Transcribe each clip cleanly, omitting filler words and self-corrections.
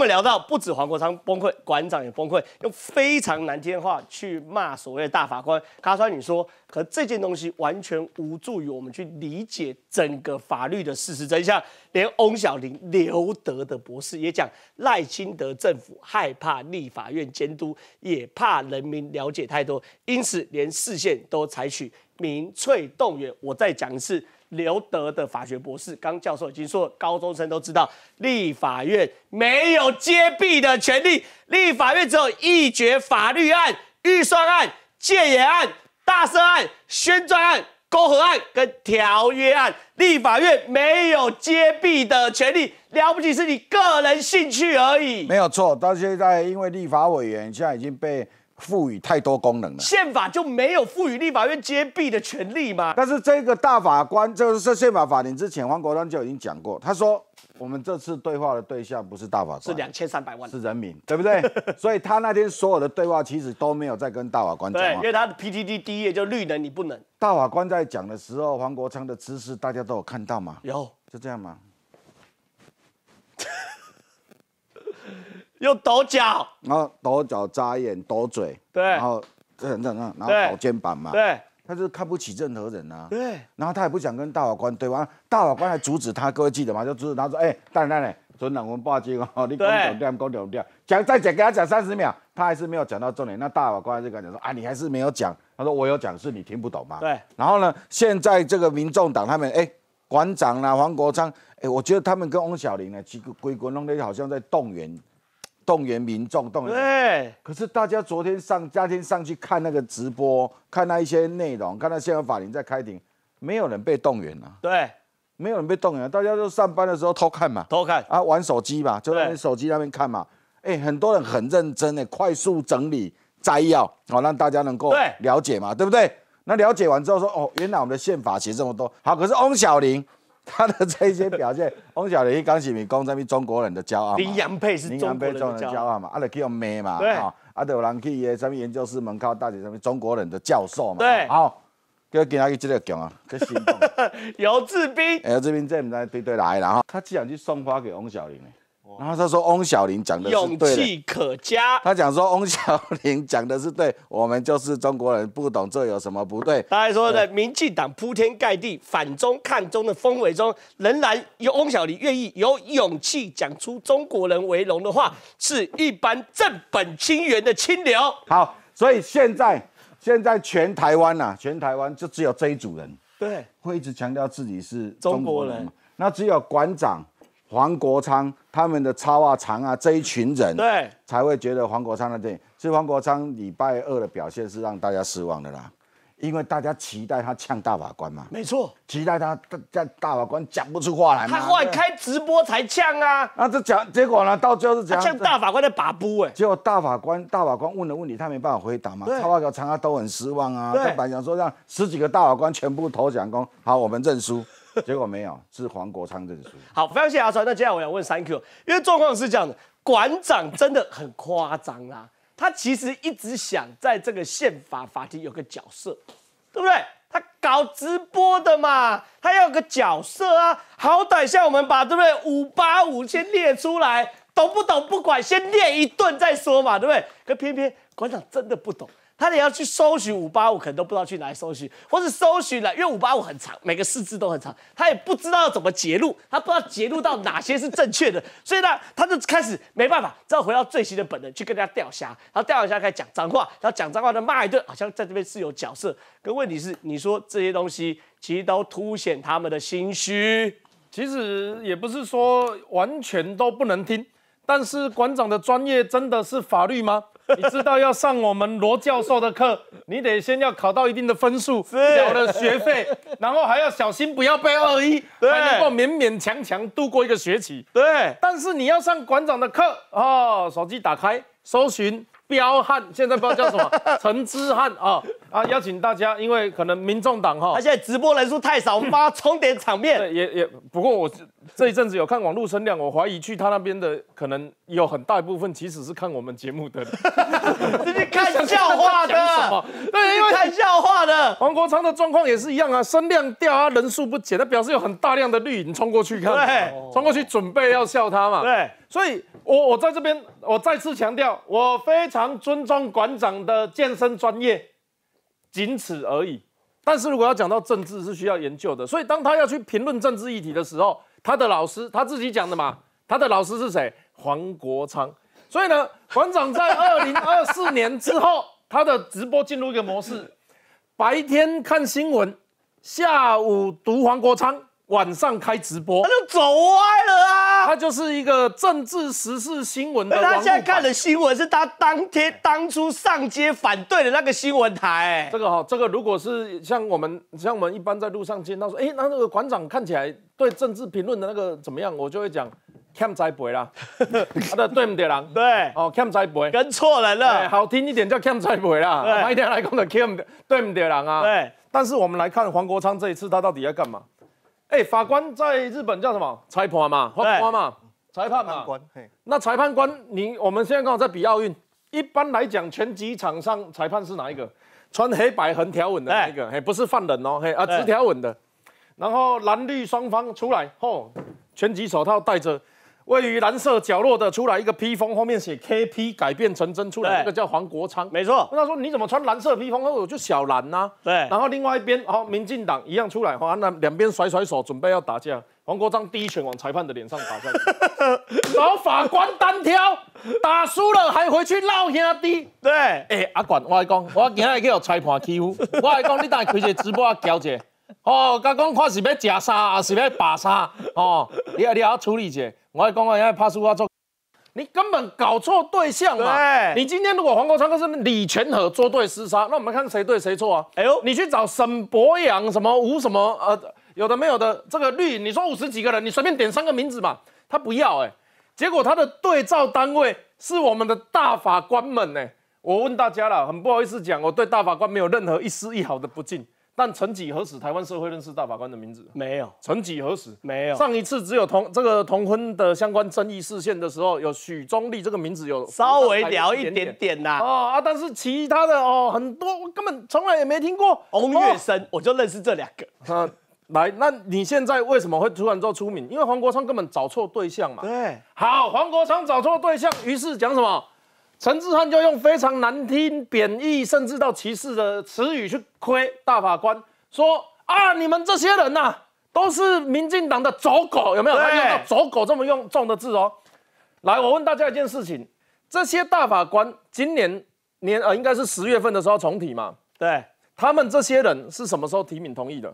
们聊到不止黄国昌崩溃，馆长也崩溃，用非常难听的话去骂所谓的大法官。卡川，你说，可这件东西完全无助于我们去理解整个法律的事实真相。连翁晓玲、刘德的博士也讲，赖清德政府害怕立法院监督，也怕人民了解太多，因此连释宪都采取民粹动员。我再讲一次。刘德的法学博士，刚教授已经说，高中生都知道，立法院没有揭弊的权利，立法院只有议决法律案、预算案、戒严案、大赦案、宣传案、勾核案跟条约案，立法院没有揭弊的权利，了不起是你个人兴趣而已。没有错，到现在因为立法委员现在已经被。赋予太多功能了，宪法就没有赋予立法院揭弊的权利嘛？但是这个大法官，就是宪法法庭之前，黄国昌就已经讲过，他说我们这次对话的对象不是大法官，是2300万，是人民，对不对？所以他那天所有的对话其实都没有在跟大法官讲话，对，因为他的 PTT 第一页就绿能你不能。大法官在讲的时候，黄国昌的姿势大家都有看到吗？有，就这样吗？又抖脚，然后抖脚、眨眼、抖嘴，对，然后然后抖肩膀嘛，对，他就是看不起任何人啊，对，然后他也不想跟大法官对话，大法官还阻止他，各位记得吗？就阻止他说，哎，等，准两文报警哦，你讲再讲，给他讲30秒，他还是没有讲到重点，那大法官就跟他讲说，啊，你还是没有讲，他说我有讲，是你听不懂嘛，对，然后呢，现在这个民众党他们，哎。馆长啦、黄国昌，哎，我觉得他们跟翁晓玲呢，几个归国弄的好像在动员民众，动员。对。可是大家那天上去看那个直播，看那一些内容，看到宪法法庭在开庭，没有人被动员啊。对。没有人被动员，大家都上班的时候偷看嘛。偷看。啊，玩手机嘛，就在手机那边看嘛。哎，很多人很认真的，快速整理摘要，好让大家能够了解嘛，对不对？那了解完之后说，哦，原来我们的宪法写这么多，好，可是翁晓玲她的这些表现，翁晓玲刚起民工这边中国人的骄傲嘛，林洋配是中国人的骄傲嘛，啊，就叫妹嘛，对，啊，就有人去耶什么研究室门口大姐什么中国人的教授嘛，对，好，叫今仔去这个强啊，去行动，游志斌，游志斌这不知对来啦哈，他竟然去送花给翁晓玲。然后他说翁晓玲讲的是对的，勇气可嘉。他讲说翁晓玲讲的是对，我们就是中国人，不懂这有什么不对？他还说呢，民进党铺天盖地反中抗中的氛围中，仍然有翁晓玲愿意有勇气讲出中国人为荣的话，是一般正本清源的清流。好，所以现在全台湾呐，全台湾就只有这一组人，对，会一直强调自己是中国人嘛，那只有馆长。黄国昌他们的超啊、长啊这一群人，对，才会觉得黄国昌的电影。所以黄国昌礼拜2的表现是让大家失望的啦，因为大家期待他呛大法官嘛，没错，期待他大法官讲不出话来嘛。他后来开直播才呛啊，那这讲结果呢，到最后是讲呛大法官的把布哎，结果大法官问的问题他没办法回答嘛，超啊、长啊都很失望啊，他本来想说让10几个大法官全部投降攻，好，我们认输。结果没有，是黄国昌认输。好，非常谢谢阿川。那接下来我想问3Q， 因为状况是这样的，馆长真的很夸张啦。他其实一直想在这个宪法法庭有个角色，对不对？他搞直播的嘛，他要有个角色啊。好歹像我们把对不对585先列出来，懂不懂不管，先列一顿再说嘛，对不对？可偏偏馆长真的不懂。他得要去搜寻585，可能都不知道去哪里搜寻，或是搜寻了，因为585很长，每个四字都很长，他也不知道怎么截录，他不知道截录到哪些是正确的，所以呢，他就开始没办法，只好回到最新的本能去跟人家钓虾，然后钓完虾开始讲脏话，然后讲脏话就骂一顿，好像在这边是有角色。可问题是，你说这些东西其实都凸显他们的心虚，其实也不是说完全都不能听，但是馆长的专业真的是法律吗？你知道要上我们罗教授的课，你得先要考到一定的分数，缴了学费，然后还要小心不要被2-1，才能够勉强度过一个学期。对，但是你要上馆长的课哦，手机打开，搜寻彪悍，现在不知道叫什么，陈之汉啊啊！邀请大家，因为可能民众党哈，他现在直播人数太少，妈充点场面。对，也不过我这一阵子有看网络声量，我怀疑去他那边的可能有很大一部分其实是看我们节目的，这是看笑话的，对，因为看笑话的。黄国昌的状况也是一样啊，声量掉啊，人数不减，他表示有很大量的绿营冲过去看，对，冲过去准备要笑他嘛，对。所以我在这边，我再次强调，我非常尊重馆长的健身专业，仅此而已。但是如果要讲到政治，是需要研究的。所以当他要去评论政治议题的时候，他的老师他自己讲的嘛，他的老师是谁？黄国昌。所以呢，馆长在2024年之后，他的直播进入一个模式：白天看新闻，下午读黄国昌。 晚上开直播，他就走歪了啊！他就是一个政治时事新闻的网路版。他现在看的新闻是他当初上街反对的那个新闻台、欸。这个哈、哦，这个如果是像我们一般在路上见到说，哎、欸，那个馆长看起来对政治评论的那个怎么样，我就会讲欠栽培啦，他的对不对啦？对，哦，欠栽培，跟错人了、欸。好听一点叫欠栽培啦，慢一点来讲的欠对不对人啊？对。但是我们来看黄国昌这一次他到底要干嘛？ 哎，法官在日本叫什么？裁判嘛，法官嘛，裁判嘛。那裁判官，我们现在刚好在比奥运。一般来讲，拳击场上裁判是哪一个？穿黑白横条纹的那个，嘿，不是犯人哦，嘿啊，直条纹的。然后蓝绿双方出来后，拳击手套戴着，位于蓝色角落的出来一个披风，后面写 KP 改变成真出来，那个叫黄国昌。没错。他说你怎么穿蓝色披风？我就小蓝呐。对。然后另外一边，哦，民进党一样出来，哦，那两边甩甩手，准备要打架。黄国昌第一拳往裁判的脸上打下去，然后法官单挑，打输了还回去闹兄弟。对。哎，阿管，我来讲，我今日去有裁判欺负，我来讲，你等下开一个直播啊，交一下。 哦，甲讲看是要食啥，还是要扒啥？哦，你也要处理一下。我讲我现在怕输我做，你根本搞错对象嘛。对，你今天如果黄国昌跟是李全和捉对厮杀，那我们看谁对谁错啊？哎呦，你去找沈伯洋什么吴什么有的没有的这个绿，你说50几个人，你随便点3个名字嘛，他不要哎、欸。结果他的对照单位是我们的大法官们哎、欸。我问大家啦，很不好意思讲，我对大法官没有任何一丝一毫的不敬。 但曾几何时，台湾社会认识大法官的名字没有？曾几何时没有？上一次只有同婚的相关争议事件的时候，有许宗力这个名字有稍微聊一点点啦。哦啊，但是其他的哦很多我根本从来也没听过。翁月生，哦、我就认识这2个。来，那你现在为什么会突然做出名？因为黄国昌根本找错对象嘛。对，好，黄国昌找错对象，于是讲什么？ 陈志汉就用非常难听、贬义，甚至到歧视的词语去亏大法官，说啊，你们这些人呐、啊，都是民进党的走狗，有没有？他用到“走狗”这么用重的字哦。来，我问大家一件事情：这些大法官今年应该是10月份的时候重提嘛？对，他们这些人是什么时候提名同意的？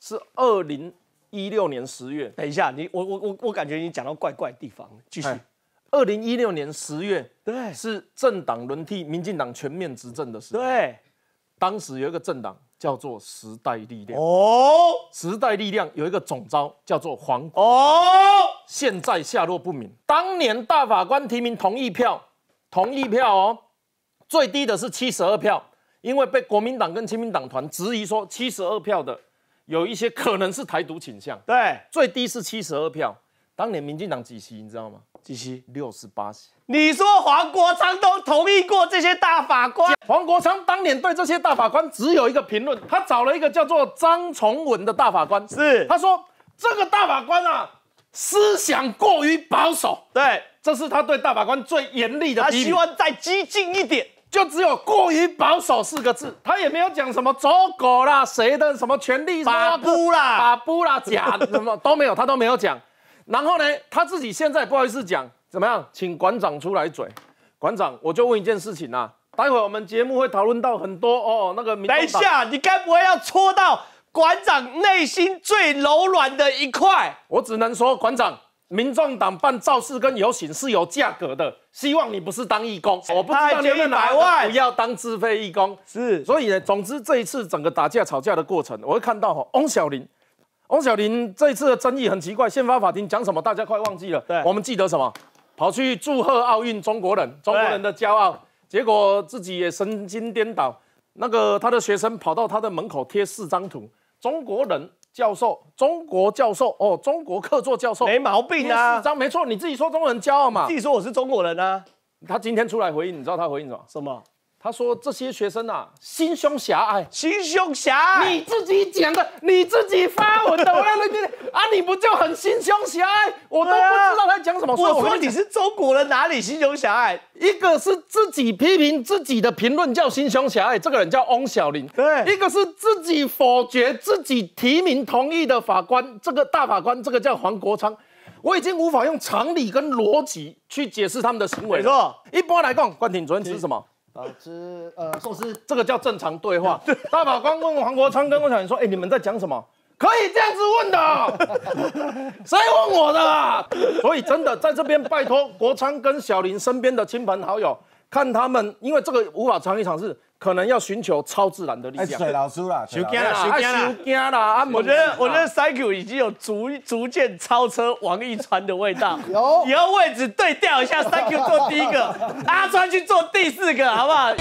是2016年10月。等一下，我感觉你讲到怪的地方，继续。 2016年10月，对，是政党轮替，民进党全面执政的时候。对，当时有一个政党叫做时代力量。哦，时代力量有一个总召叫做黄国昌，现在下落不明。当年大法官提名同意票哦，最低的是72票，因为被国民党跟亲民党团质疑说72票的有一些可能是台独倾向。对，最低是72票。 当年民进党几席，你知道吗？几席？68席。你说黄国昌都同意过这些大法官？黄国昌当年对这些大法官只有一个评论，他找了一个叫做张崇文的大法官，是他说这个大法官啊，思想过于保守。对，这是他对大法官最严厉的批评。他希望再激进一点，就只有过于保守4个字，他也没有讲什么走狗啦，谁的什么权利把布啦、把布啦、假什么都没有，他都没有讲。 然后呢，他自己现在不好意思讲，怎么样？请馆长出来嘴。馆长，我就问一件事情啊，待会我们节目会讨论到很多哦，那个民众党。等一下，你该不会要戳到馆长内心最柔软的一块？我只能说，馆长，民众党办造势跟游行是有价格的，希望你不是当义工。我不知道你有没有100万，不要当自费义工。是，所以呢，总之这一次整个打架吵架的过程，我会看到哈、哦，翁小玲这一次的争议很奇怪，宪法法庭讲什么，大家快忘记了。对，我们记得什么？跑去祝贺奥运中国人的骄傲，结果自己也神经颠倒。那个他的学生跑到他的门口贴4张图，中国人教授、中国教授哦，中国客座教授，没毛病啊。4张没错，你自己说中国人骄傲嘛，自己说我是中国人啊。他今天出来回应，你知道他回应什么？什么？他说这些学生啊，心胸狭隘，心胸狭隘，你自己讲的，你自己发文的，我让人家啊，你不就很心胸狭隘？我都不知道他讲什么。我说你是中国人，哪里心胸狭隘？一个是自己批评自己的评论叫心胸狭隘，这个人叫翁小玲。对，一个是自己否决自己提名同意的法官，这个大法官，这个叫黄国昌。 我已经无法用常理跟逻辑去解释他们的行为。没错，一般来讲，冠廷昨天吃什么？吃寿司，这个叫正常对话。大法官问黄国昌跟翁小玲说：“哎、欸，你们在讲什么？可以这样子问的、哦，谁问我的、啊？”所以真的在这边拜托国昌跟小玲身边的亲朋好友，看他们，因为这个无法常理尝试。 可能要寻求超自然的力量。水老师啦，太惊啦，太惊啦！我觉得 Cycle 已经有逐渐超车王一川的味道。有，以后位置对调一下，Cycle 做第一个，阿川去做第四个，好不好？